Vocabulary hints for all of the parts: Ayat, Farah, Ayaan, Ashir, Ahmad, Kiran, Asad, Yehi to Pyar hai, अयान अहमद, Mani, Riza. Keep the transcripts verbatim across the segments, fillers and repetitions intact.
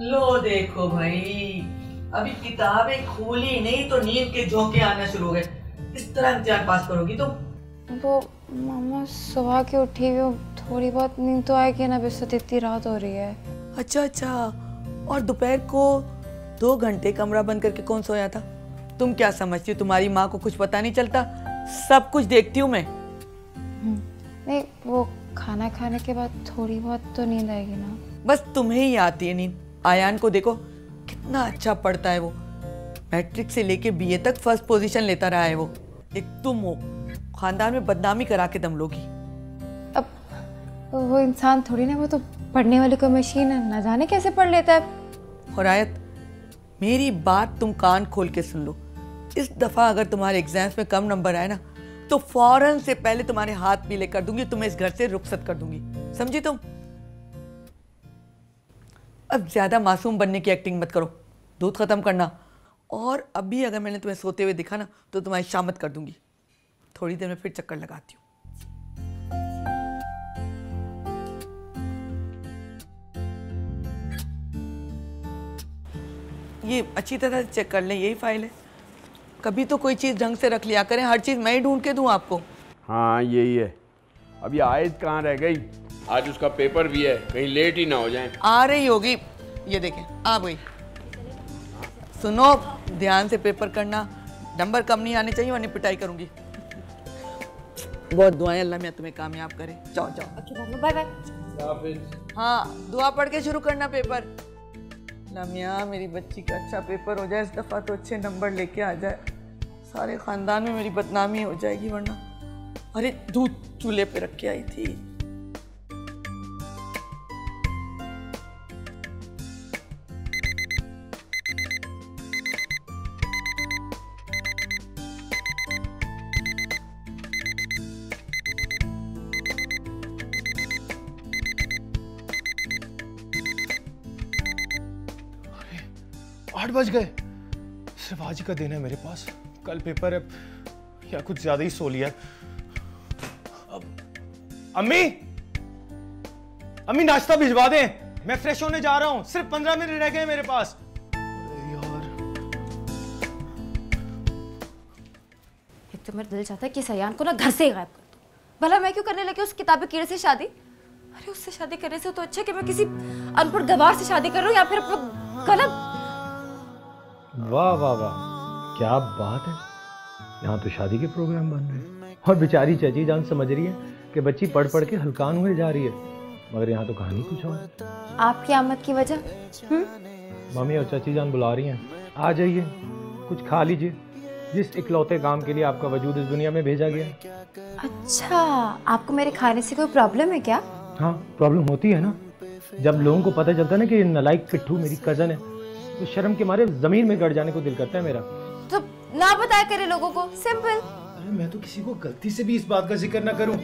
लो देखो भाई, अभी किताबें खोली नहीं तो नींद के झोंके आना शुरू हो गए। इस तरह इंतजार पास करोगी तुम तो? वो मामा सुबह के उठी हुई, थोड़ी बहुत नींद तो आएगी ना, बेसत इतनी रात हो रही है। अच्छा अच्छा, और दोपहर को दो घंटे कमरा बंद करके कौन सोया था? तुम क्या समझती हो तुम्हारी माँ को कुछ पता नहीं चलता? सब कुछ देखती हूँ मैं। नहीं, वो खाना खाने के बाद थोड़ी बहुत तो नींद आएगी ना। बस तुम्हें ही आती है नींद। आयान को देखो कितना अच्छा पढ़ता है, वो मैट्रिक से लेके बीए तक फर्स्ट पोजीशन लेता रहा है वो। एक तुम हो, खानदान में बदनामी करा के दम लोगी। अब वो इंसान थोड़ी ना, वो तो पढ़ने वाले को मशीन है, ना जाने कैसे पढ़ लेता है। और आयत, मेरी बात तुम कान खोल के सुन लो, इस दफ़ा अगर तुम्हारे एग्जाम्स में कम नंबर आए ना तो फौरन से पहले तुम्हारे हाथ पीले कर दूंगी, तुम्हें इस घर से रुखसत कर दूंगी, समझी तुम? अब ज़्यादा मासूम बनने की एक्टिंग मत करो, दूध ख़त्म करना। और अभी अगर मैंने तुम्हें सोते हुए दिखा ना तो तुम्हारी शामत कर दूंगी। थोड़ी देर में फिर चक्कर लगाती हूँ। ये अच्छी तरह से चेक कर लें, यही फाइल है। कभी तो कोई चीज़ ढंग से रख लिया करें, हर चीज़ मैं ही ढूंढ के दूँ आपको। हाँ यही है। अब ये आयत कहाँ रह गई? आज उसका पेपर भी है, कहीं लेट ही ना हो जाए। आ रही होगी, ये देखें आ गई। सुनो, ध्यान से पेपर करना, नंबर कम नहीं आने चाहिए वरना पिटाई करूंगी। बहुत दुआएं, अल्लाह मियां तुम्हें कामयाब करे। जाओ जाओ, बाय बाय। हाँ, दुआ पढ़ के शुरू करना पेपर। अल्लाह मियां मेरी बच्ची का अच्छा पेपर हो जाए इस दफ़ा, तो अच्छे नंबर लेके आ जाए। सारे ख़ानदान में मेरी बदनामी हो जाएगी वरना। अरे दूध चूल्हे पर रख के आई थी। आठ बज गए, सिर्फ आज का दिन है मेरे पास, कल पेपर है। या कुछ ज्यादा ही सो लिया। अब अम्मी अम्मी नाश्ता भिजवा दें, मैं फ्रेश होने जा रहा हूं, सिर्फ पंद्रह मिनट रह गए मेरे पास। यार एक तो मेरा दिल चाहता है कि सयान को ना घर से गायब कर दो। भला मैं क्यों करने लगी उस किताबी कीड़े से शादी? अरे उससे शादी करने से तो अच्छा कि मैं किसी अनपढ़ गवार से शादी कर रहा हूं, या फिर अपना गलत। वाह वाह वाह, क्या बात है, यहाँ तो शादी के प्रोग्राम बन रहे हैं। और बेचारी चची जान समझ रही है कि बच्ची पढ़ पढ़ के हलकान हुए जा रही है, मगर यहाँ तो कहानी कुछ और। आपकी आमद की वजह? मम्मी और चची जान बुला रही हैं, आ जाइए कुछ खा लीजिए, जिस इकलौते काम के लिए आपका वजूद इस दुनिया में भेजा गया। अच्छा, आपको मेरे खाने से कोई प्रॉब्लम है क्या? हाँ प्रॉब्लम होती है ना, जब लोगों को पता चलता है ना कि नालायक पिट्ठू मेरी कजन है, तो शर्म के मारे जमीन में गड़ जाने को दिल करता है मेरा। तो ना बताया करे लोगों को, सिंपल। अरे मैं तो किसी को गलती से भी इस बात का जिक्र ना करूं,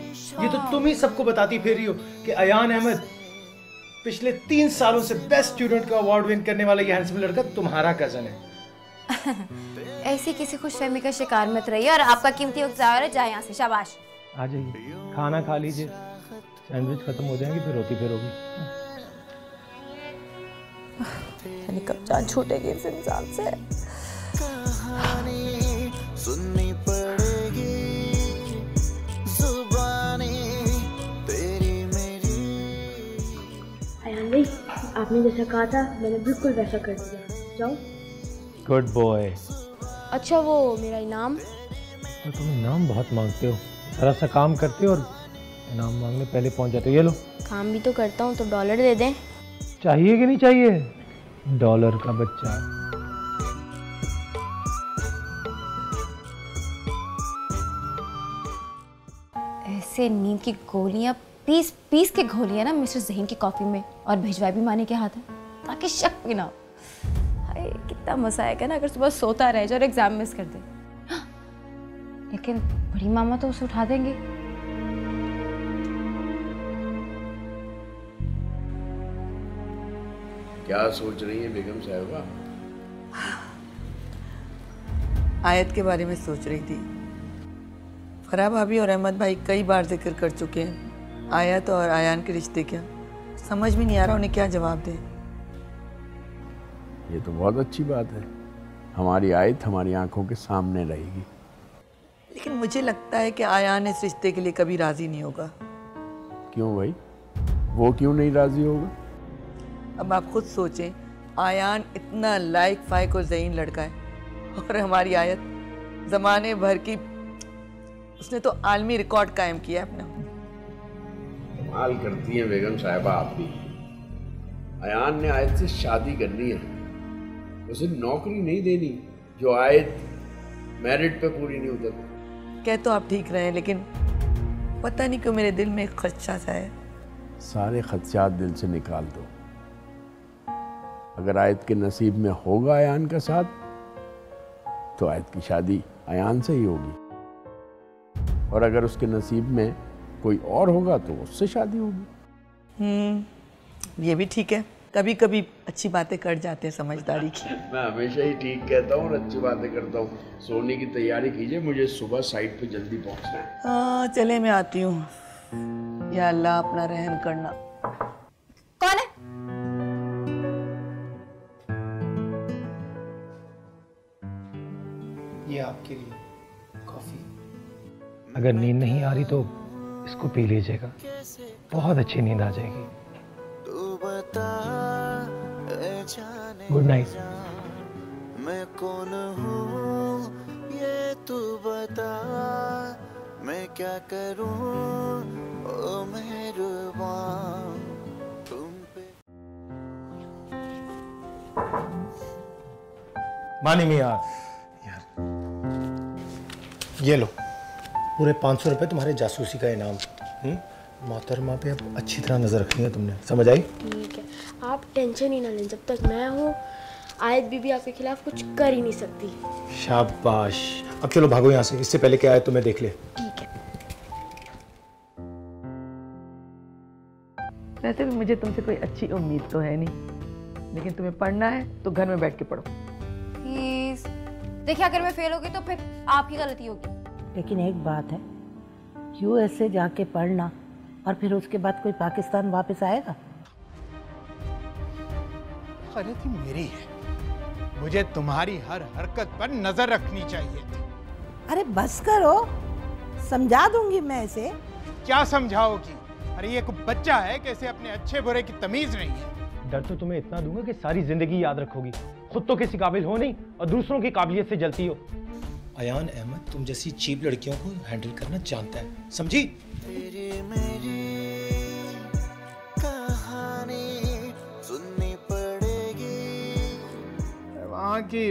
ये तो तुम ही सबको बताती फिर रही हो कि अयान अहमद पिछले तीन सालों से बेस्ट स्टूडेंट का अवार्ड विन करने वाला ये हैंडसम लड़का तुम्हारा कजन है। ऐसी किसी खुशफहमी का शिकार मत रहिए, और आपका कीमती वक्त ज़ाया ना जाए यहाँ से। शाबाश, आ जाइए खाना खा लीजिए, सैंडविच खत्म हो जाएंगे फिर रोती फिरोगी। यानी कब जान छूटेगी इस इंसान से। कहानी सुननी पड़ेगी जुबानी तेरी मेरी। अयान भाई, आपने जैसा कहा था मैंने बिल्कुल वैसा कर दिया। जाओ। Good boy. अच्छा वो मेरा इनाम? तो तुम इनाम बहुत मांगते हो, जरा सा काम करते हो और इनाम मांगने पहले पहुंच जाते हो। ये लो। काम भी तो करता हूँ, तो डॉलर दे दें। चाहिए कि नहीं चाहिए? डॉलर का बच्चा। ऐसे नींद की गोलियां पीस पीस के घोली है ना मिस्टर ज़हीन की कॉफी में, और भिजवाई भी माने के हाथ है ताकि शक भी ना हो। हाय कितना मजा आएगा ना अगर सुबह सोता रह जाए और एग्जाम मिस कर दे। हाँ। लेकिन बड़ी मामा तो उसे उठा देंगे। क्या सोच रही है बेगम साहिबा? आयत के बारे में सोच रही थी। फराह भाभी और अहमद भाई कई बार जिक्र कर चुके हैं आयत और आयान के रिश्ते का, समझ में नहीं आ रहा उन्हें क्या जवाब दें। ये तो बहुत अच्छी बात है, हमारी आयत हमारी आंखों के सामने रहेगी। लेकिन मुझे लगता है कि आयान इस रिश्ते के लिए कभी राज़ी नहीं होगा। क्यों भाई, वो क्यों नहीं राज़ी होगा? अब आप खुद सोचें, आयान इतना लायक फायक और ज़हीन लड़का है और हमारी आयत ज़माने भर की, उसने तो आलमी रिकॉर्ड कायम किया है अपना। कमाल करती हैं बेगम साहिबा आप भी। आयान ने आयत से शादी करनी है, उसे नौकरी नहीं देनी जो आयत मेरिट पे पूरी नहीं उतरती। कह तो आप ठीक रहे हैं, लेकिन पता नहीं क्यों मेरे दिल में एक खदशा सा है। सारे खदशात दिल से निकाल दो। अगर आयत के नसीब में होगा आयान का साथ तो आयत की शादी आयान से ही होगी, और अगर उसके नसीब में कोई और होगा तो उससे शादी होगी। हम्म, ये भी ठीक है। कभी कभी अच्छी बातें कर जाते हैं समझदारी की। मैं हमेशा ही ठीक कहता हूँ और अच्छी बातें करता हूँ। सोने की तैयारी कीजिए, मुझे सुबह साइट पे जल्दी पहुँचना है। हाँ चले, मैं आती हूँ। या अल्लाह अपना रहम करना। कौन है? ये आपके लिए कॉफी। अगर नींद नहीं आ रही तो इसको पी लीजिएगा, बहुत अच्छी नींद आ जाएगी। Good night. मैं कौन हूँ ये तू बता, मैं क्या करूँ ओ मेहरबान तुम पे। मानी मियाँ यार, ये लो पूरे पाँच सौ रुपये तुम्हारे जासूसी का इनाम। हुँ? मातरमा पे अब अच्छी तरह नजर रखनी है तुमने, समझ आई? ठीक है, आप टेंशन ही ना लें, जब तक मैं हूँ आयत बीबी आपके खिलाफ कुछ कर ही नहीं सकती। शाबाश, अब चलो भागो यहाँ से, इससे पहले कि आयत तुम्हें देख ले। ठीक है। वैसे भी मुझे तुमसे कोई अच्छी उम्मीद तो है नहीं, लेकिन तुम्हें पढ़ना है तो घर में बैठ के पढ़ो प्लीज। देखिए अगर मैं फेल होगी तो फिर आपकी गलती होगी, लेकिन एक बात है, यू एस ए जाके पढ़ना और फिर उसके बाद कोई पाकिस्तान वापस आएगा? गलती मेरी है, मुझे तुम्हारी हर हरकत पर नजर रखनी चाहिए थी। अरे बस करो, समझा दूंगी मैं इसे। क्या समझाओगी? अरे ये कोई बच्चा है कि इसे अपने अच्छे बुरे की तमीज नहीं है। डर तो तुम्हें इतना दूंगा कि सारी जिंदगी याद रखोगी। खुद तो किसी काबिल हो नहीं और दूसरों की काबिलियत से जलती हो। अयान अहमद तुम जैसी चीप लड़कियों को हैंडल करना जानता है, समझी? वहाँ की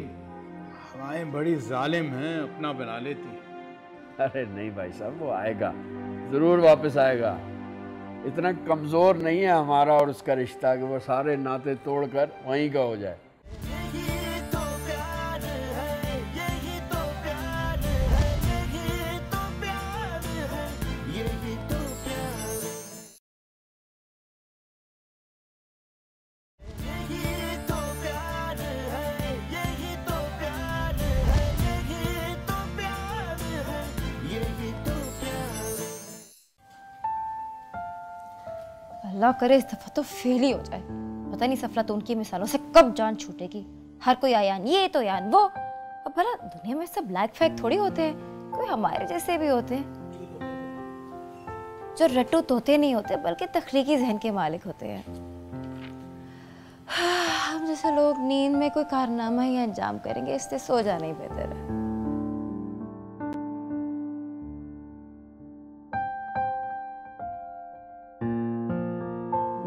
हवाएं बड़ी जालिम हैं, अपना बना लेती हैं। अरे नहीं भाई साहब, वो आएगा जरूर, वापस आएगा। इतना कमजोर नहीं है हमारा और उसका रिश्ता कि वो सारे नाते तोड़कर वहीं का हो जाए। अल्लाह करे इस दफ़ा तो फेल ही हो जाए। पता नहीं सफला तो उनकी मिसालों से कब जान छूटेगी। हर कोई आयान ये तो यान वो। अब भला दुनिया में सब लायक फैक थोड़ी होते हैं, कोई हमारे जैसे भी होते हैं जो रट्टू तोते नहीं होते बल्कि तख्लीकी जहन के मालिक होते हैं। हम जैसे लोग नींद में कोई कारनामा ही अंजाम करेंगे, इससे सो जाना ही बेहतर है।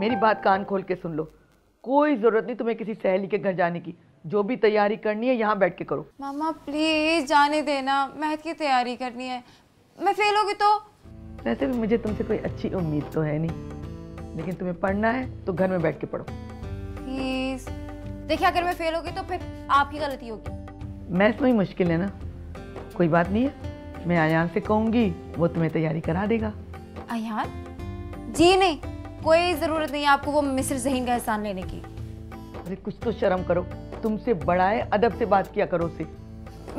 मेरी बात कान खोल के सुन लो, कोई जरूरत नहीं तुम्हें किसी सहेली के घर जाने की। जो भी तैयारी करनी है यहाँ बैठ के करो। मामा प्लीज जाने देना, महक की तैयारी करनी है। मैं फेल होगी तो? वैसे भी मुझे तुमसे कोई अच्छी उम्मीद तो है नहीं, लेकिन तुम्हें पढ़ना है तो घर में बैठ के पढ़ो प्लीज। देखिए अगर मैं फेल होगी तो फिर आपकी गलती होगी। मैथ में ही मुश्किल है ना? कोई बात नहीं है, मैं आयान से कहूँगी, वो तुम्हें तैयारी करा देगा। आयान? जी नहीं, कोई ज़रूरत नहीं है आपको वो मिस्र ज़हीन का एहसान लेने की। अरे कुछ तो शर्म करो, तुमसे बड़ा है, अदब से बात किया करो उससे।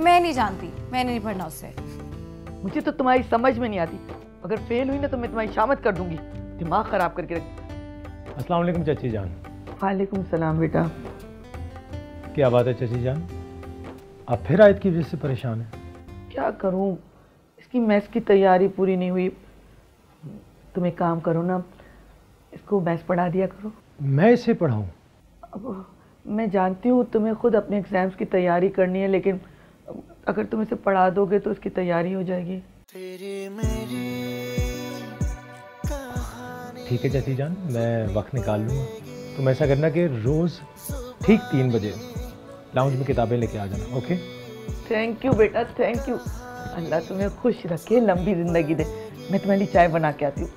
मैं नहीं जानती, मैंने नहीं पढ़ना उससे। मुझे तो तुम्हारी समझ में नहीं आती, अगर फेल हुई ना तो मैं तुम्हारी शामत कर दूंगी, दिमाग खराब करके रख। अस्सलाम वालेकुम चाची जान। वालेकुम सलाम बेटा। क्या बात है चची जान, आप फिर आयत की वजह से परेशान हैं? क्या करूं, इसकी मैस की तैयारी पूरी नहीं हुई। तुम एक काम करो ना, इसको मैस पढ़ा दिया करो। मैं इसे पढ़ाऊं? अब मैं जानती हूँ तुम्हें खुद अपने एग्ज़ाम्स की तैयारी करनी है, लेकिन अगर तुम इसे पढ़ा दोगे तो इसकी तैयारी हो जाएगी। ठीक है चाची जान, मैं वक्त निकाल लूँगा। तुम ऐसा करना कि रोज़ ठीक तीन बजे लाउंज में किताबें लेके आ जाना। ओके? थैंक यू बेटा, थैंक यू। अल्लाह तुम्हें खुश रखे, लंबी ज़िंदगी दे। मैं तुम्हारी चाय बना के आती हूँ।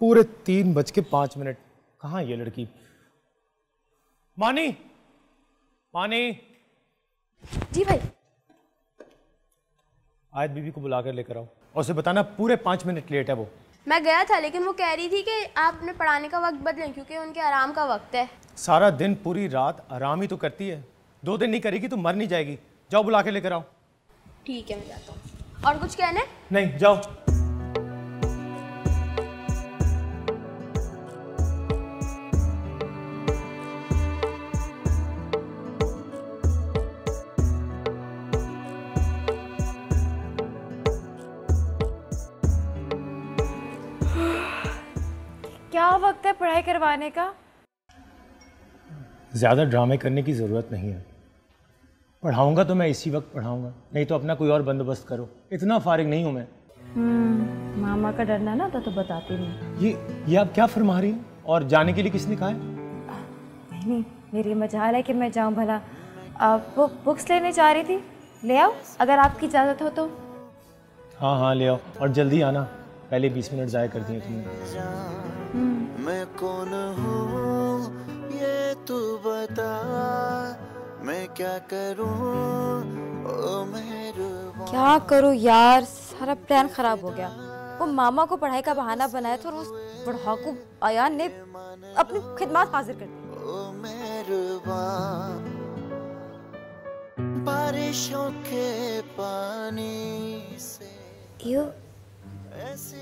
पूरे तीन बज के पांच मिनट कहाँ ये लड़की? मानी, मानी। जी भाई। आयत बीबी को बुलाकर लेकर आओ और उसे बताना पूरे पांच मिनट लेट है वो। मैं गया था, लेकिन वो कह रही थी कि आपने पढ़ाने का वक्त बदलें क्योंकि उनके आराम का वक्त है। सारा दिन पूरी रात आराम ही तो करती है, दो दिन नहीं करेगी तो मर नहीं जाएगी। जाओ बुला के लेकर आओ। ठीक है, मैं जाता हूँ। और कुछ कहना है? नहीं, जाओ। वक्त है पढ़ाई करवाने का। ज्यादा ड्रामे करने की जरूरत नहीं है। पढ़ाऊंगा तो मैं इसी वक्त पढ़ाऊंगा, नहीं तो अपना कोई और बंदोबस्त करो। इतना फारिग नहीं हूं मैं। हम्म, मामा का डरना ना था तो बताती नहीं। ये ये आप क्या फरमा रही हैं? और जाने के लिए किसने कहा है? नहीं नहीं, मेरी मजाल है कि मैं जाऊं भला। आप वो बुक्स लेने जा रही थी, ले आओ अगर आपकी इजाजत हो तो। हाँ हाँ ले आओ, और जल्दी आना, पहले बीस मिनट जाया कर दिए तुमने। मैं कौन हूँ ये तू बता, मैं क्या करूँ ओ मेहरबान। क्या करूँ यार, सारा प्लान खराब हो गया। वो मामा को पढ़ाई का बहाना बनाया था और उस बुढ़ाकू आयान ने अपनी खिदमत हाजिर कर दी। ओ मेहरबान, बारिशों के पानी से क्यों ऐसी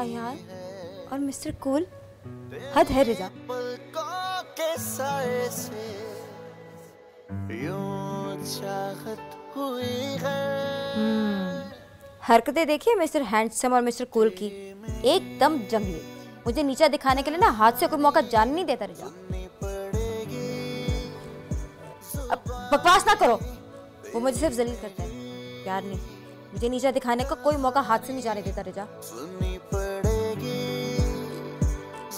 अयान और मिस्टर कूल, हद है रिजा। हरकतें देखिए मिस्टर हैंडसम और मिस्टर कूल की, एकदम जंगली। मुझे नीचा दिखाने के लिए ना हाथ से कोई मौका जाने नहीं देता रिजा। अब बकवास ना करो, वो मुझे सिर्फ जलील करता है, प्यार नहीं। मुझे नीचा दिखाने का कोई मौका हाथ से नहीं जाने देता रिजा। सुननी पड़ेगी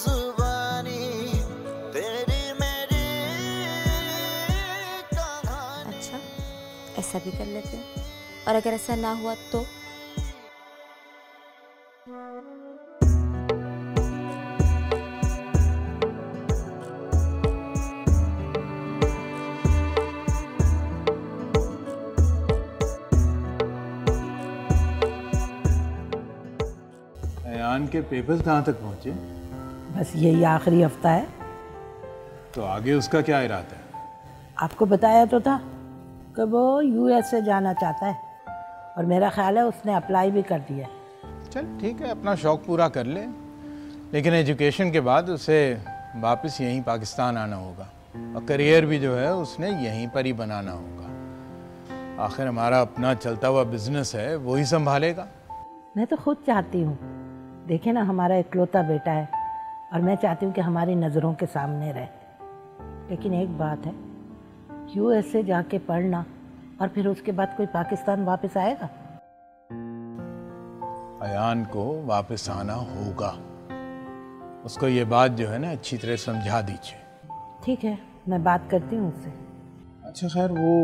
जुबानी तेरी मेरी कहानी। अच्छा, ऐसा भी कर लेते हैं, और अगर ऐसा ना हुआ तो के पेपर्स कहाँ तक पहुँचे? बस यही आखिरी हफ्ता है। तो आगे उसका क्या इरादा है? आपको बताया तो था कि वो यूएस से जाना चाहता है, और मेरा ख्याल है उसने अप्लाई भी कर दिया। चल ठीक है, अपना शौक़ पूरा कर ले, लेकिन एजुकेशन के बाद उसे वापस यहीं पाकिस्तान आना होगा, और करियर भी जो है उसने यहीं पर ही बनाना होगा। आखिर हमारा अपना चलता हुआ बिजनेस है, वही संभालेगा। मैं तो खुद चाहती हूँ, देखे ना हमारा इकलौता बेटा है, और मैं चाहती हूँ कि हमारी नज़रों के सामने रहे। लेकिन एक बात है, यूएसए जाके पढ़ना और फिर उसके बाद कोई पाकिस्तान वापस आएगा? अयान को वापस आना होगा, उसको ये बात जो है ना अच्छी तरह समझा दीजिए। ठीक है, मैं बात करती हूँ उससे। अच्छा खैर, वो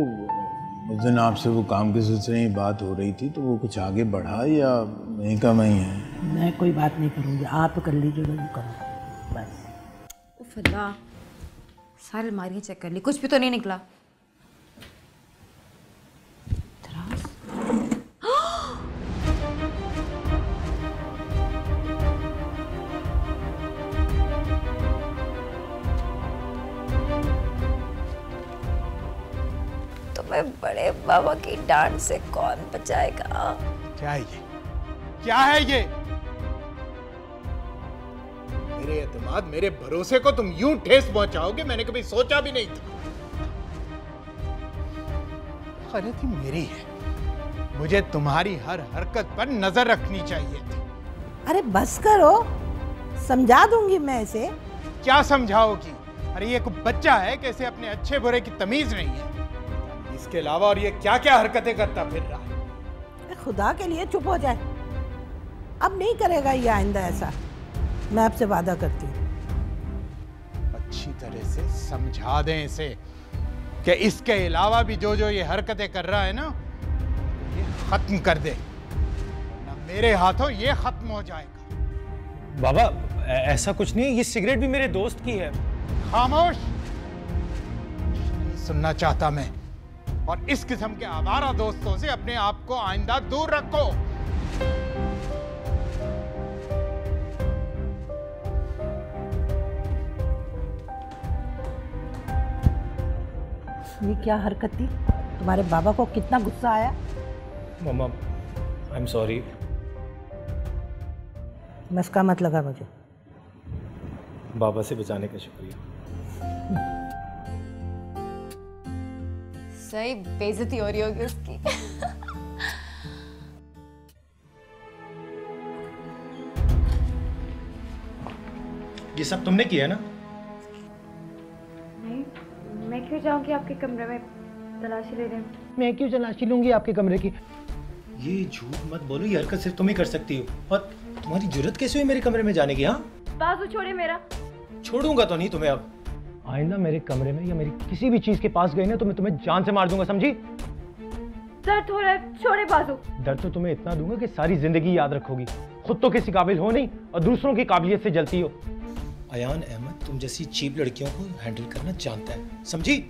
उस दिन आपसे वो काम के सिलसिले में बात हो रही थी, तो वो कुछ आगे बढ़ा या नहीं? कम ही है। मैं कोई बात नहीं करूँगी, आप कर लीजिए जो करो बस। उफ़ अल्लाह, सारी अलमारियाँ चेक कर ली, कुछ भी तो नहीं निकला। मैं बड़े बाबा की डांट से कौन बचाएगा? क्या है ये? क्या है ये? मेरे एतमाद, मेरे भरोसे को तुम यूं ठेस पहुंचाओगे, मैंने कभी सोचा भी नहीं था। गलती मेरी है, मुझे तुम्हारी हर हरकत पर नजर रखनी चाहिए थी। अरे बस करो, समझा दूंगी मैं इसे। क्या समझाओगी? अरे ये कोई बच्चा है, कैसे अपने अच्छे बुरे की तमीज नहीं है। इसके अलावा और ये क्या क्या हरकतें करता फिर रहा है। खुदा के लिए चुप हो जाए, अब नहीं करेगा ये आइंदा ऐसा, मैं आपसे वादा करती हूँ। अच्छी तरह से समझा दें इसे कि इसके अलावा भी जो जो ये हरकतें कर रहा है ना, ये खत्म कर दे, ना मेरे हाथों ये खत्म हो जाएगा। बाबा ऐसा कुछ नहीं, ये सिगरेट भी मेरे दोस्त की है। खामोश, सुनना चाहता मैं, और इस किस्म के आवारा दोस्तों से अपने आप को आइंदा दूर रखो। ये क्या हरकत थी? तुम्हारे बाबा को कितना गुस्सा आया। मम्मा, आई एम सॉरी। मस्का मत लगा मुझे। बाबा से बचाने का शुक्रिया। सही बेइज्जती हो रही होगी उसकी। ये सब तुमने किया ना? नहीं, मैं क्यों जाऊंगी आपके कमरे में तलाशी लेने? मैं क्यों तलाशी लूंगी आपके कमरे की? ये झूठ मत बोलो, ये हरकत सिर्फ तुम ही कर सकती हो। और तुम्हारी जुर्रत कैसे हुई मेरे कमरे में जाने की? हाँ, बाजू छोड़े मेरा। छोड़ूंगा तो नहीं तुम्हें। अब आइंदा मेरे कमरे में या मेरी किसी भी चीज के पास गए ना तो मैं तुम्हें जान से मार दूंगा, समझी? दर्द हो रहा है, छोड़े बाजू। दर्द तो तुम्हें इतना दूंगा कि सारी जिंदगी याद रखोगी। खुद तो किसी काबिल हो नहीं और दूसरों की काबिलियत से जलती हो। अयान अहमद तुम जैसी चीप लड़कियों को हैंडल करना जानता है, समझी?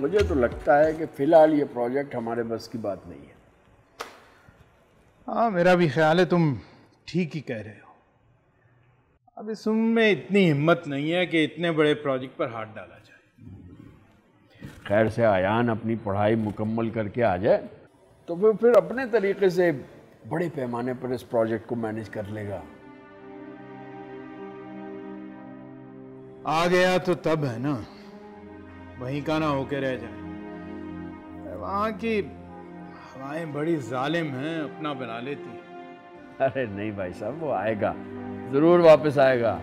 मुझे तो लगता है कि फिलहाल ये प्रोजेक्ट हमारे बस की बात नहीं है। हाँ, मेरा भी ख्याल है तुम ठीक ही कह रहे हो। अब इस उम्र में इतनी हिम्मत नहीं है कि इतने बड़े प्रोजेक्ट पर हाथ डाला जाए। खैर से आयान अपनी पढ़ाई मुकम्मल करके आ जाए तो फिर फिर अपने तरीके से बड़े पैमाने पर इस प्रोजेक्ट को मैनेज कर लेगा। आ गया तो तब है ना, वहीं का ना होके रह जाए। वहाँ की हवाएं बड़ी जालिम हैं, अपना बना लेती हैं। अरे नहीं भाई साहब, वो आएगा ज़रूर, वापस आएगा।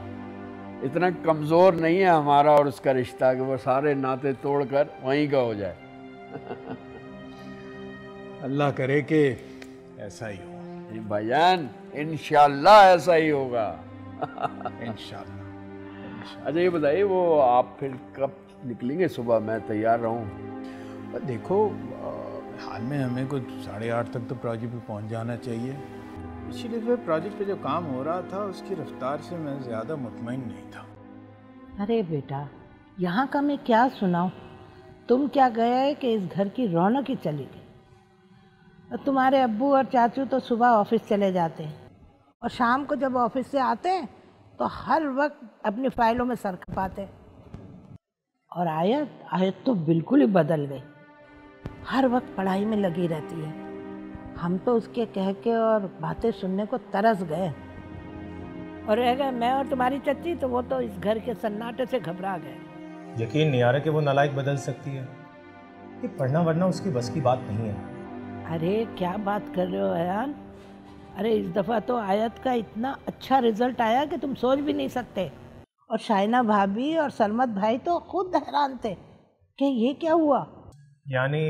इतना कमज़ोर नहीं है हमारा और उसका रिश्ता कि वो सारे नाते तोड़कर वहीं का हो जाए। अल्लाह करे कि ऐसा ही हो भाईजान, इंशाल्लाह ऐसा ही होगा। इंशाल्लाह। अच्छा ये बताइए, वो आप फिर कब निकलेंगे? सुबह मैं तैयार रहूँ। देखो हाल में हमें कुछ साढ़े आठ तक तो प्रोजेक्ट पे पहुँच जाना चाहिए। पिछली दफ़े प्रोजेक्ट पे जो काम हो रहा था उसकी रफ्तार से मैं ज़्यादा मुतमईन नहीं था। अरे बेटा, यहाँ का मैं क्या सुनाऊँ? तुम क्या गए कि इस घर की रौनक ही चली गई। तुम्हारे अब्बू और चाचू तो सुबह ऑफिस चले जाते हैं और शाम को जब ऑफिस से आते हैं तो हर वक्त अपनी फाइलों में सर खपाते हैं। और आयत आयत तो बिल्कुल ही बदल गई। हर वक्त पढ़ाई में लगी रहती है। हम तो उसके कह के और बातें सुनने को तरस गए। और रह गए मैं और तुम्हारी चच्ची, तो वो तो इस घर के सन्नाटे से घबरा गए। यकीन नहीं आ रहा कि वो नालायक बदल सकती है। ये पढ़ना वरना उसकी बस की बात नहीं है। अरे क्या बात कर रहे हो अयान। अरे इस दफ़ा तो आयत का इतना अच्छा रिजल्ट आया कि तुम सोच भी नहीं सकते। और शाइना भाभी और सरमत भाई तो खुद हैरान थे कि ये क्या हुआ। यानी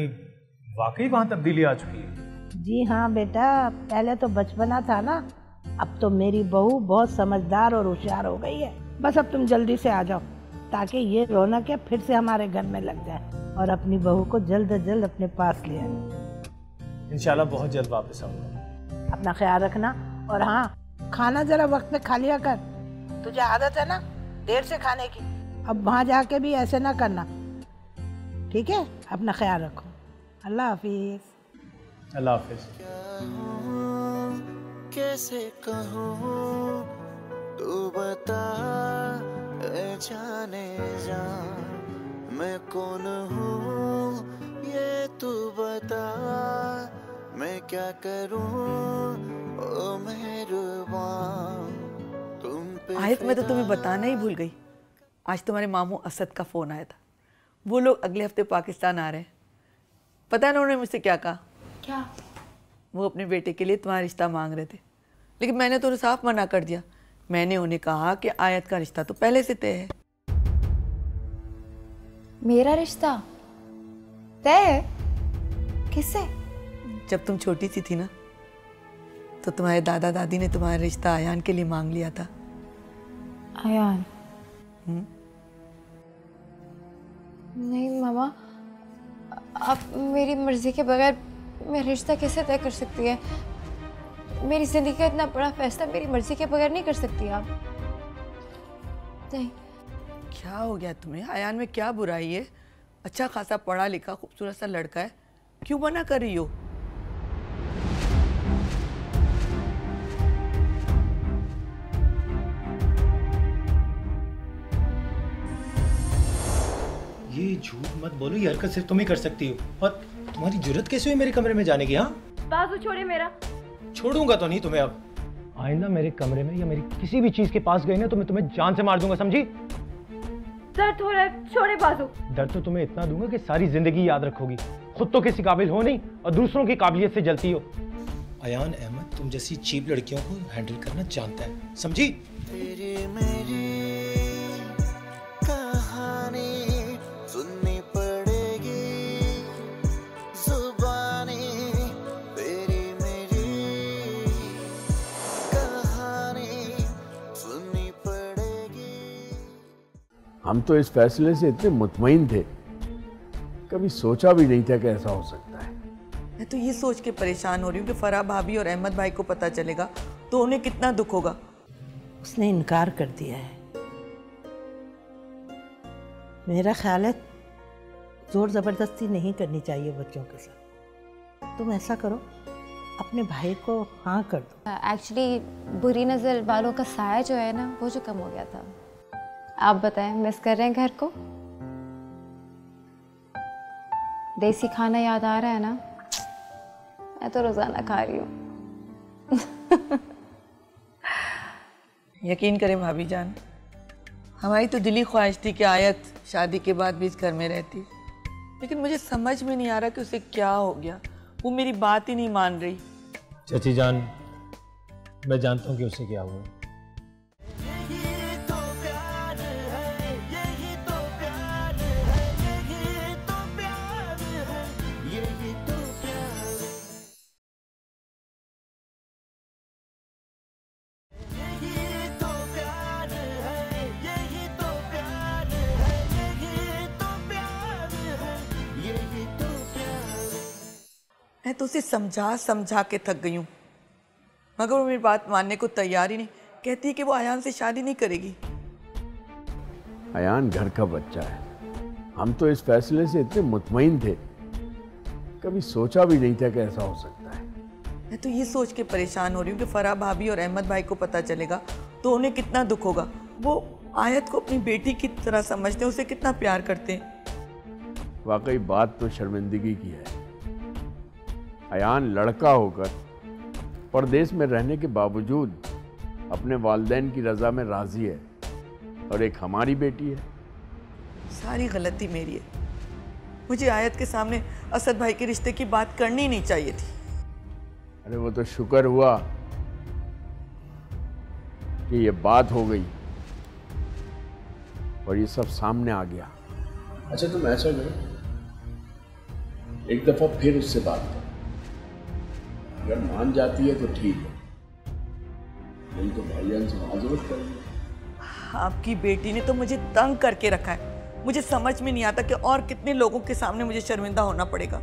वाकई वहाँ तब्दीली आ चुकी है। जी हाँ बेटा, पहले तो बचपना था ना, अब तो मेरी बहू बहुत समझदार और होशियार हो गई है। बस अब तुम जल्दी से आ जाओ ताकि ये रौनक है फिर से हमारे घर में लग जाए, और अपनी बहू को जल्द से जल्द अपने पास ले आए। इंशाल्लाह बहुत जल्द वापस आऊँगा। अपना ख्याल रखना, और हाँ खाना जरा वक्त में खा लिया कर। तुझे आदत है ना देर से खाने की, अब वहाँ जाके भी ऐसे ना करना, ठीक है? अपना ख्याल रखो। अल्लाह हाफिज़। अल्लाह हाफिज़। कैसे कहूँ तू बता, जाने जा मैं कौन हूँ ये तू बता, मैं क्या करूँ ओ मेहरबान। आयत मैं तो तुम्हें बताना ही भूल गई, आज तुम्हारे मामू असद का फ़ोन आया था। वो लोग अगले हफ्ते पाकिस्तान आ रहे हैं। पता है ना उन्होंने मुझसे क्या कहा? क्या? वो अपने बेटे के लिए तुम्हारा रिश्ता मांग रहे थे, लेकिन मैंने तो उन्हें साफ मना कर दिया। मैंने उन्हें कहा कि आयत का रिश्ता तो पहले से तय है। मेरा रिश्ता तय है? किससे? जब तुम छोटी सी थी ना तो तुम्हारे दादा दादी ने तुम्हारा रिश्ता आयान के लिए मांग लिया था। आयान? हुँ? नहीं मामा, आप मेरी मर्जी के बगैर मेरा रिश्ता कैसे तय कर सकती है? मेरी जिंदगी का इतना बड़ा फैसला मेरी मर्जी के बगैर नहीं कर सकती आप। नहीं। क्या हो गया तुम्हें? आयान में क्या बुराई है? अच्छा खासा पढ़ा लिखा खूबसूरत सा लड़का है, क्यों मना कर रही हो? ये झूठ मत बोलो, ये हरकत सिर्फ तुम ही कर सकती हो। और तुम्हारी जुर्रत कैसे हुई मेरे कमरे में जाने की? हाँ बाजू छोड़े मेरा। छोड़ूंगा तो नहीं तुम्हें। अब आइंदा मेरे कमरे में या मेरी किसी भी चीज के पास गई ना तो मैं तुम्हें जान से मार दूंगा, समझी? दर्द हो रहा है, छोड़े बाजू। दर्द तो तुम्हें इतना दूंगा कि सारी जिंदगी याद रखोगी। खुद तो किसी काबिल हो नहीं और दूसरों की काबिलियत से जलती हो। अयान अहमद तुम जैसी चीप लड़कियों को हैंडल करना जानता है, समझी? हम तो इस फैसले से इतने मुतमईन थे, कभी सोचा भी नहीं था कि ऐसा हो सकता है। मैं तो ये सोच के परेशान हो रही हूँ कि फराह भाभी और अहमद भाई को पता चलेगा तो उन्हें कितना दुख होगा। उसने इनकार कर दिया है। मेरा ख्याल है जोर ज़बरदस्ती नहीं करनी चाहिए बच्चों के साथ। तुम ऐसा करो अपने भाई को हाँ कर दो। एक्चुअली बुरी नज़र वालों का साया जो है ना वो जो कम हो गया था। आप बताएं मिस कर रहे हैं घर को? देसी खाना याद आ रहा है ना? मैं तो रोजाना खा रही हूँ। यकीन करें भाभी जान, हमारी तो दिली ख्वाहिश थी कि आयत शादी के बाद भी इस घर में रहती, लेकिन मुझे समझ में नहीं आ रहा कि उसे क्या हो गया। वो मेरी बात ही नहीं मान रही। चाची जान मैं जानता हूँ कि उसे क्या हुआ। मैं तो उसे समझा समझा के थक गई हूँ, मगर वो मेरी बात मानने को तैयार ही नहीं। कहती है कि वो आयान से शादी नहीं करेगी। आयान घर का बच्चा है। हम तो इस फैसले से इतने मुतमईन थे, कभी सोचा भी नहीं था कि ऐसा हो सकता है। मैं तो ये सोच के परेशान हो रही हूँ कि फराह भाभी और अहमद भाई को पता चलेगा तो उन्हें कितना दुख होगा। वो आयत को अपनी बेटी की तरह समझते हैं, उसे कितना प्यार करते हैं। वाकई बात तो शर्मिंदगी की है। अयान लड़का होकर परदेश में रहने के बावजूद अपने वालदैन की रज़ा में राज़ी है और एक हमारी बेटी है। सारी गलती मेरी है। मुझे आयत के सामने असद भाई के रिश्ते की बात करनी नहीं चाहिए थी। अरे वो तो शुक्र हुआ कि ये बात हो गई और ये सब सामने आ गया। अच्छा तुम ऐसा करो, एक दफ़ा फिर उससे बात करो, अगर मान जाती है तो ठीक है, नहीं तो भाईजान से माजूर कर ली। आपकी बेटी ने तो मुझे तंग करके रखा है। मुझे समझ में नहीं आता कि और कितने लोगों के सामने मुझे शर्मिंदा होना पड़ेगा।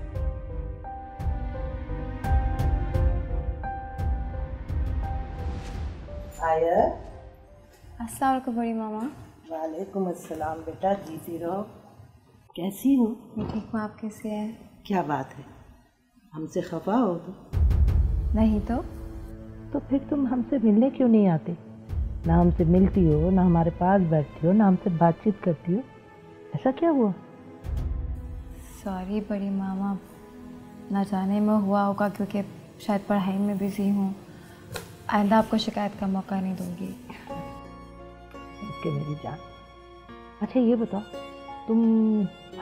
आया, अस्सलाम वालेकुम बड़ी मामा। वालेकुम अस्सलाम बेटा, जीती रहो। कैसी हो? मैं ठीक हूँ, आप कैसे हैं? क्या बात है, हमसे खफा हो तो? नहीं तो। तो फिर तुम हमसे मिलने क्यों नहीं आते? ना हमसे मिलती हो, ना हमारे पास बैठती हो, ना हमसे बातचीत करती हो, ऐसा क्या हुआ? सॉरी बड़ी मामा, ना जाने में हुआ होगा क्योंकि शायद पढ़ाई में बिजी हूँ। आइंदा आपको शिकायत का मौका नहीं दूंगी। ओके मेरी जान। अच्छा ये बताओ, तुम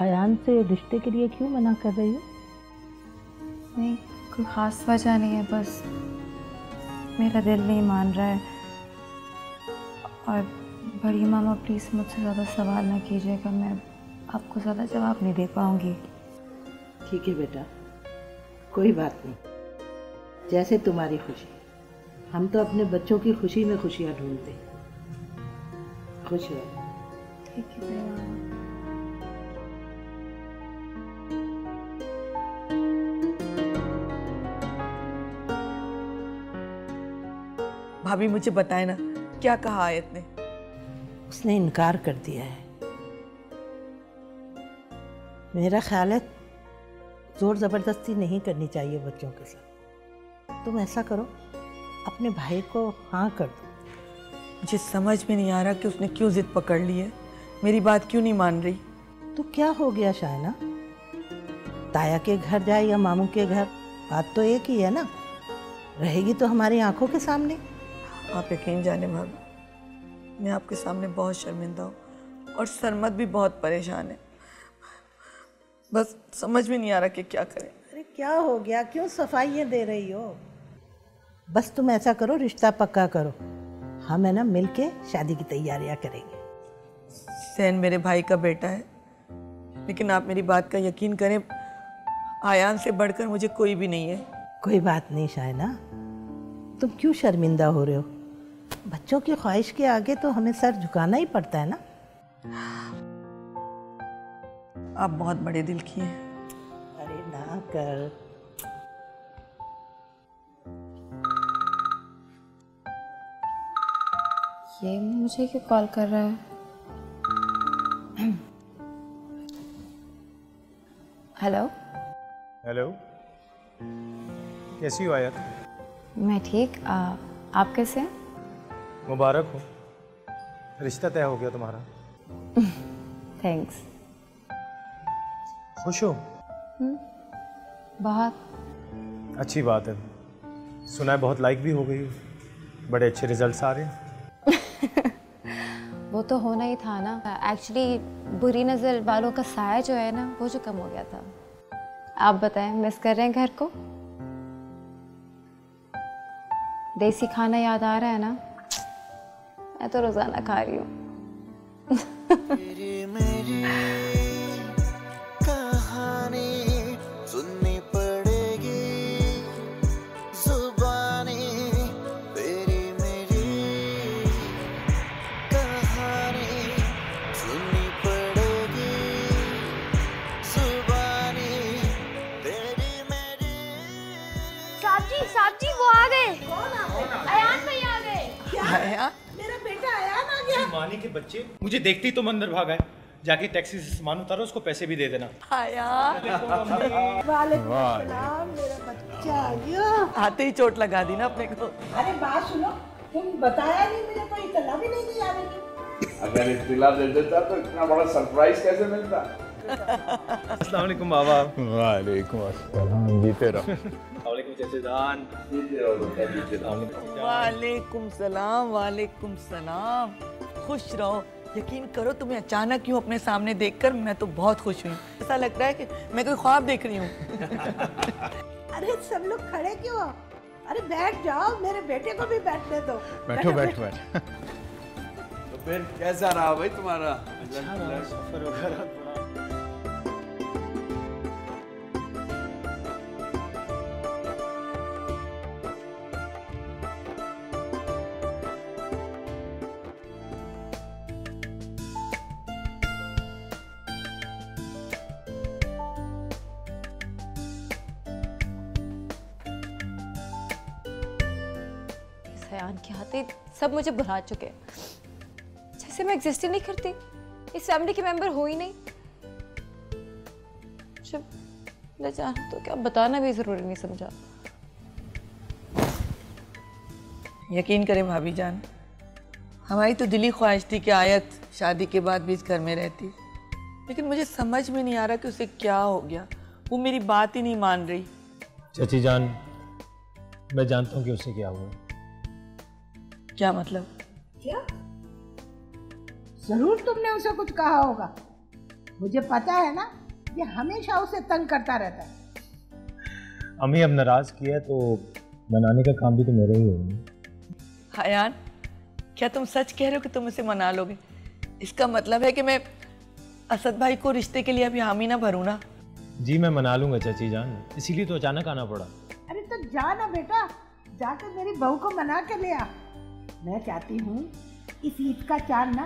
अयान से रिश्ते के लिए क्यों मना कर रही हो? नहीं कोई ख़ास वजह नहीं है, बस मेरा दिल नहीं मान रहा है। और बड़ी मामा प्लीज़ मुझसे ज़्यादा सवाल ना कीजिएगा, मैं आपको ज़्यादा जवाब नहीं दे पाऊँगी। ठीक है बेटा, कोई बात नहीं, जैसे तुम्हारी खुशी। हम तो अपने बच्चों की खुशी में खुशियाँ ढूंढते हैं। खुश हो? ठीक है बड़ी मामा। भाभी मुझे बताए ना, क्या कहा आयत ने? उसने इनकार कर दिया है। मेरा ख्याल है जोर ज़बरदस्ती नहीं करनी चाहिए बच्चों के साथ। तुम ऐसा करो, अपने भाई को हाँ कर दो। मुझे समझ में नहीं आ रहा कि उसने क्यों ज़िद पकड़ ली है, मेरी बात क्यों नहीं मान रही। तो क्या हो गया शायना, ताया के घर जाए या मामू के घर, बात तो एक ही है ना, रहेगी तो हमारी आंखों के सामने। आप यकीन जाने भाभी, मैं आपके सामने बहुत शर्मिंदा हूँ और सरमद भी बहुत परेशान है। बस समझ में नहीं आ रहा कि क्या करें। अरे क्या हो गया, क्यों सफाइयाँ दे रही हो? बस तुम ऐसा करो, रिश्ता पक्का करो, हम है ना मिलके शादी की तैयारियाँ करेंगे। सहन मेरे भाई का बेटा है, लेकिन आप मेरी बात का यकीन करें, आयान से बढ़कर मुझे कोई भी नहीं है। कोई बात नहीं शायना, तुम क्यों शर्मिंदा हो रहे हो? बच्चों की ख्वाहिश के आगे तो हमें सर झुकाना ही पड़ता है ना। आप बहुत बड़े दिल की हैं। अरे ना कर। ये मुझे क्यों कॉल कर रहा है? हेलो। हेलो, कैसी हो आयत? मैं ठीक, आ, आप कैसे हैं? मुबारक हो, रिश्ता तय हो गया तुम्हारा। थैंक्स। खुश हो? बहुत। अच्छी बात है, सुना है बहुत लाइक भी हो गई, बड़े अच्छे रिजल्ट्स आ रहे हैं। वो तो होना ही था ना, एक्चुअली बुरी नज़र वालों का साया जो है ना, वो जो कम हो गया था। आप बताएं, मिस कर रहे हैं घर को? देसी खाना याद आ रहा है ना? मैं तो रोजाना खा रही हूँ। मेरा बेटा अयान आ गया। मानी के बच्चे, मुझे देखती तुम अंदर भाग आए, जाके टैक्सी से सामान उतारो, उसको पैसे भी दे देना। अयान, वालेकुम सलाम, मेरा बच्चा आ गया। आते ही चोट लगा दी ना अपने को। अरे बात सुनो, तुम बताया नहीं मुझे, कोई इतना भी नहीं दिया मुझे। अगर इतना दे देता तो इतना बड़ा सरप्राइज कैसे मिलता। अस्सलाम वालेकुम बाबा। वालेकुम अस्सलाम, जीते रहो। जैसे दान वालेकुम सलाम वालेकुम सलाम। खुश रहो, यकीन करो तुम्हें अचानक क्यों अपने सामने देखकर मैं तो बहुत खुश हुई। ऐसा लग रहा है कि मैं कोई ख्वाब देख रही हूँ। अरे सब लोग खड़े क्यों? अरे बैठ जाओ, मेरे बेटे को भी बैठने दो। बैठो बैठो बैठो। तो फिर कैसा रहा भाई तुम्हारा सफर वगैरह? आन के आते सब मुझे भुला चुके, जैसे मैं एग्जिस्ट ही नहीं करती, इस फैमिली की मेंबर हो ही नहीं। जब न जाना तो क्या बताना भी जरूरी नहीं समझा। यकीन करें भाभी जान, हमारी तो दिली ख्वाहिश थी कि आयत शादी के बाद भी इस घर में रहती, लेकिन मुझे समझ में नहीं आ रहा कि उसे क्या हो गया। वो मेरी बात ही नहीं मान रही। चाची जान, मैं जानता हूँ कि उसे क्या हुआ। क्या मतलब? क्या? जरूर तुमने उसे कुछ कहा होगा। मुझे पता है ना, ये हमेशा उसे तंग करता रहता है। अम्मी अब नाराज किया तो मनाने का काम भी तो मेरा ही होगा। आयान, क्या तुम सच कह रहे हो कि तुम उसे मना लोगे? इसका मतलब है कि मैं असद भाई को रिश्ते के लिए अभी हामी ना भरूँ ना? जी मैं मना लूंगा चाची जान, इसीलिए तो अचानक आना पड़ा। अरे तो जा ना बेटा, जाकर मेरी बहू को मना के ले आ। मैं चाहती हूँ इस ईद का चांद ना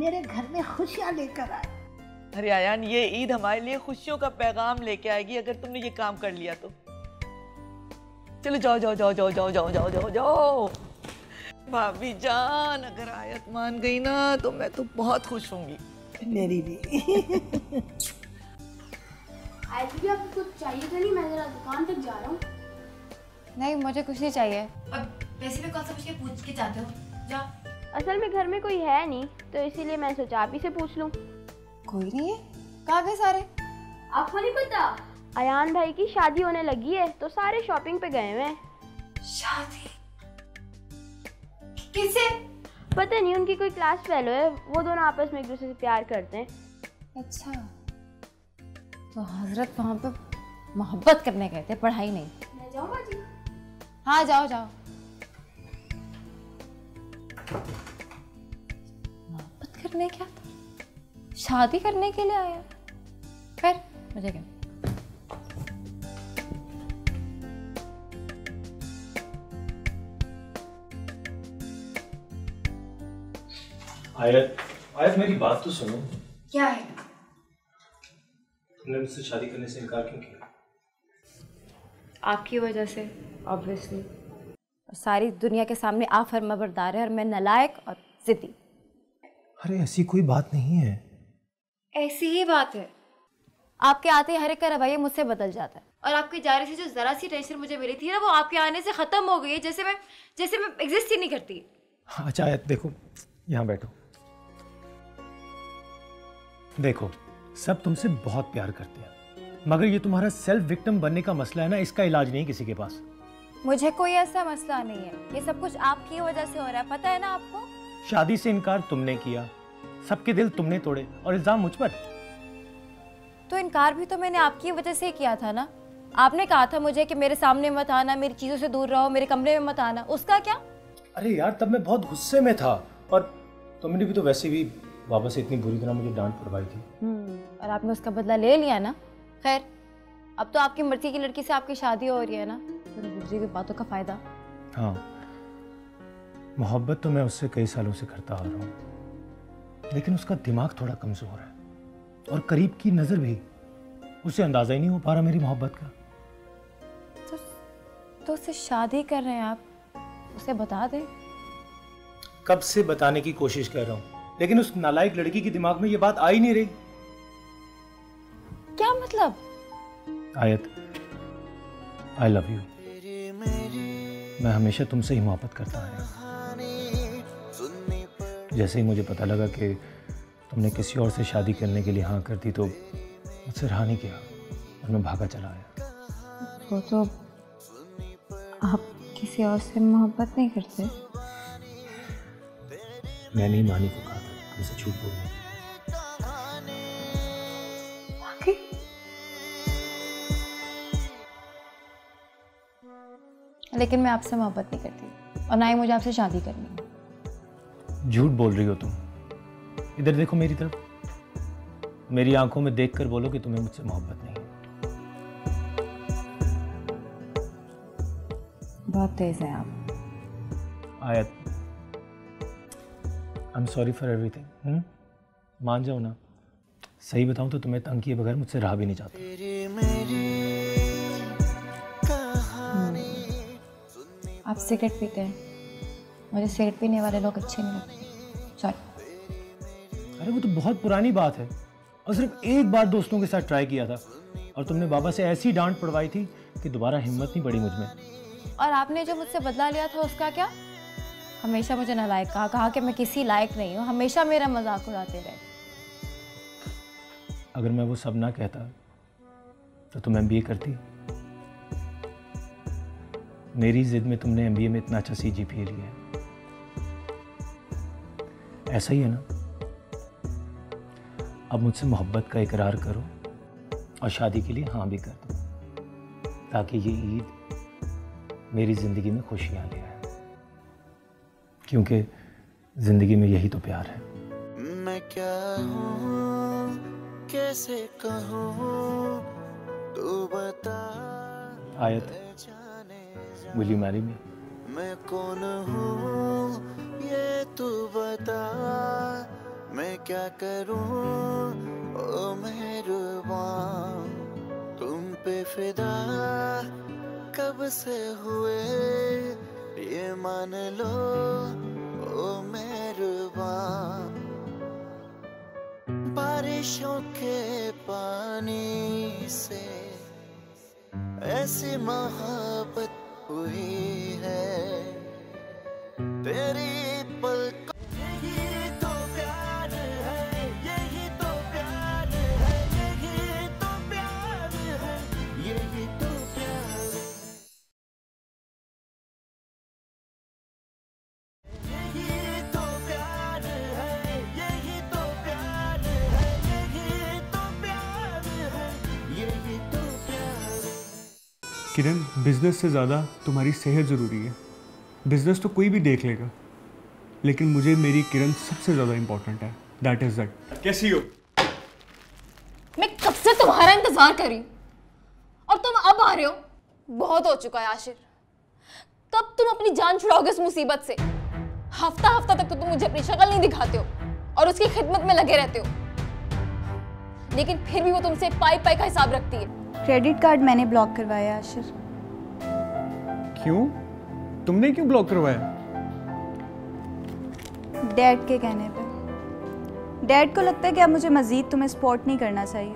मेरे घर में खुशियाँ लेकर आए। अरे आयान, ये ईद हमारे लिए खुशियों का पैगाम लेके आएगी अगर तुमने ये काम कर लिया तो। चलो जाओ जाओ जाओ जाओ जाओ जाओ जाओ जाओ जाओ। भाभी जान, अगर आयत मान गई ना तो मैं तो बहुत खुश होंगी। मेरी भी। आयत भी आपको कुछ चाहिए तो नहीं? मैं जरा दुकान तक जा रहा हूँ। नहीं मुझे कुछ नहीं चाहिए। अब वैसे भी कौन सा कुछ के पूछ के जाते हो? जाओ। असल में घर में कोई है नहीं तो इसीलिए मैं सोचा आप ही से पूछ लूं। कोई नहीं है? कहाँ गए सारे? आपको नहीं पता? अयान भाई की शादी होने लगी है तो सारे शॉपिंग पे गए हुए हैं। शादी? किससे? पता नहीं, उनकी कोई क्लास फेलो है, वो दोनों आपस में एक दूसरे से प्यार करते हैं। अच्छा, तो हजरत वहाँ पे मोहब्बत करने गए थे, पढ़ाई नहीं। मैं जाऊँ बाजी? हाँ जाओ जाओ। मोहब्बत करने क्या था? शादी करने के लिए आया। फिर मुझे क्या? आयत, आयत मेरी बात तो सुनो। क्या है? तुमने मुझसे शादी करने से इनकार क्यों किया? आपकी वजह से, ऑब्वियसली। सारी दुनिया के सामने आप फर्माबरदार है और मैं नलायक और जिद्दी। अरे ऐसी कोई बात नहीं है। ऐसी ही बात है। आपके आते हर एक का रवैया मुझसे बदल जाता है और आपके जाने से जो जरा सी टेंशन मुझे मिली थी ना, वो आपके आने से खत्म हो गई है। जैसे मैं जैसे मैं एग्जिस्ट ही नहीं करती। अच्छा आयत, देखो यहाँ बैठो। देखो सब तुमसे बहुत प्यार करते हैं, मगर ये तुम्हारा सेल्फ विक्टिम बनने का मसला है ना, इसका इलाज नहीं किसी के पास। मुझे कोई ऐसा मसला नहीं है, ये सब कुछ आपकी वजह से हो रहा है, पता है ना आपको। शादी से इनकार तुमने किया, सबके दिल तुमने तोड़े और इल्जाम मुझ पर। तो इनकार भी तो मैंने आपकी वजह से किया था ना। आपने कहा था मुझे कि मेरे सामने मत आना, मेरी चीजों से दूर रहो, मेरे कमरे में मत आना। उसका क्या? अरे यार तब मैं बहुत गुस्से में था और तुमने भी तो वैसे भी बाबा से इतनी बुरी तरह मुझे डांट पड़वाई थी। और आपने उसका बदला ले लिया ना। खैर अब तो आपकी मर्जी की लड़की से आपकी शादी हो रही है ना, गुजरी हुई बातों का फायदा। हाँ, मोहब्बत तो मैं उससे कई सालों से करता आ रहा हूँ, लेकिन उसका दिमाग थोड़ा कमजोर है और करीब की नजर भी, उसे अंदाजा ही नहीं हो पा रहा मेरी मोहब्बत का। तो, तो उससे शादी कर रहे हैं आप? उसे बता दें। कब से बताने की कोशिश कर रहा हूँ, लेकिन उस नालायक लड़की के दिमाग में ये बात आ ही नहीं रही। क्या मतलब? आयत, आई लव यू। मैं हमेशा तुमसे ही मोहब्बत करता आया। जैसे ही मुझे पता लगा कि तुमने किसी और से शादी करने के लिए हाँ कर दी तो मुझसे रहा नहीं किया और मैं भागा चला आया। वो तो आप किसी और से मोहब्बत नहीं करते? मैंने ही मानी को कहा था मुझसे झूठ बोलने। लेकिन मैं आपसे मोहब्बत नहीं करती और ना ही मुझे आपसे शादी करनी है। झूठ बोल रही हो तुम। इधर देखो मेरी तरफ, मेरी आंखों में देखकर बोलो कि तुम्हें मुझसे मोहब्बत नहीं है। बहुत तेज हैं आप। Aayat, I am sorry for everything. मान जाओ ना, सही बताऊं तो तुम्हें तंग किए बगैर मुझसे रहा भी नहीं चाहती। आप सिगरेट पीते हैं, मुझे सिगरेट पीने वाले लोग अच्छे नहीं लगते। सॉरी। अरे वो तो बहुत पुरानी बात है और सिर्फ एक बार दोस्तों के साथ ट्राई किया था और तुमने बाबा से ऐसी डांट पड़वाई थी कि दोबारा हिम्मत नहीं पड़ी मुझ में। और आपने जो मुझसे बदला लिया था उसका क्या? हमेशा मुझे नालायक कहा, कहा कि मैं किसी लायक नहीं हूँ, हमेशा मेरा मजाक उड़ाते रहे। अगर मैं वो सब ना कहता तो तुम एमबीए करती? मेरी जिद में तुमने एमबीए में इतना अच्छा सीजीपीए लिया है। ऐसा ही है ना? अब मुझसे मोहब्बत का इकरार करो और शादी के लिए हाँ भी कर दो ताकि ये ईद मेरी ज़िंदगी में खुशियाँ ले आए, क्योंकि ज़िंदगी में यही तो प्यार है। मैं क्या हूँ कैसे कहूँ तू बता। आयत, will you marry me? मैं कौन हूँ ये तू बता, मैं क्या करूँ ओ मेहरबान, तुम पे फिदा कब से हुए ये मान लो ओ मेहरबान। बारिशों के पानी से ऐसी मोहब्बत हुई है तेरी पल। यही तो प्यार है, यही तो प्यार है, यही तो प्यार है, यही तो। किरण, बिज़नेस से ज़्यादा तुम्हारी सेहत ज़रूरी है। बिज़नेस तो कोई भी देख लेगा, लेकिन मुझे मेरी किरण सबसे ज़्यादा इम्पोर्टेंट है। That is that. कैसी हो? मैं कब से तुम्हारा इंतज़ार कर रही हूँ और तुम अब आ रहे हो। बहुत हो चुका है आशिर, कब तुम अपनी जान छुड़ाओगे इस मुसीबत से? हफ्ता हफ्ता तक तो तुम मुझे अपनी शक्ल नहीं दिखाते हो और उसकी खिदमत में लगे रहते हो, लेकिन फिर भी वो तुमसे पाई पाई का हिसाब रखती है। क्रेडिट कार्ड मैंने ब्लॉक करवाया आशिर। क्यों? तुमने क्यों ब्लॉक करवाया? डैड के कहने पे। डैड को लगता है कि अब मुझे मजीद तुम्हें सपोर्ट नहीं करना चाहिए।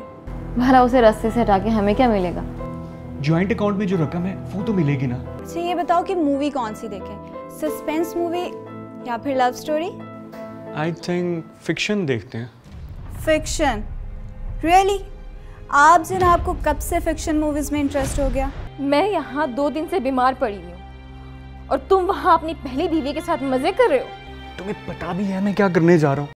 भला उसे रास्ते से हटा के हमें क्या मिलेगा? ज्वाइंट अकाउंट में जो रकम है वो तो मिलेगी ना। अच्छा ये बताओ कि मूवी कौन सी देखें, सस्पेंस मूवी या फिर love story? I think fiction देखते हैं। फिक्शन? रियली? आप जनाब को कब से फिक्शन मूवीज में इंटरेस्ट हो गया? मैं यहाँ दो दिन से बीमार पड़ी हूँ और तुम वहाँ अपनी पहली बीवी के साथ मजे कर रहे हो। तुम्हें पता भी है मैं क्या करने जा रहा हूँ?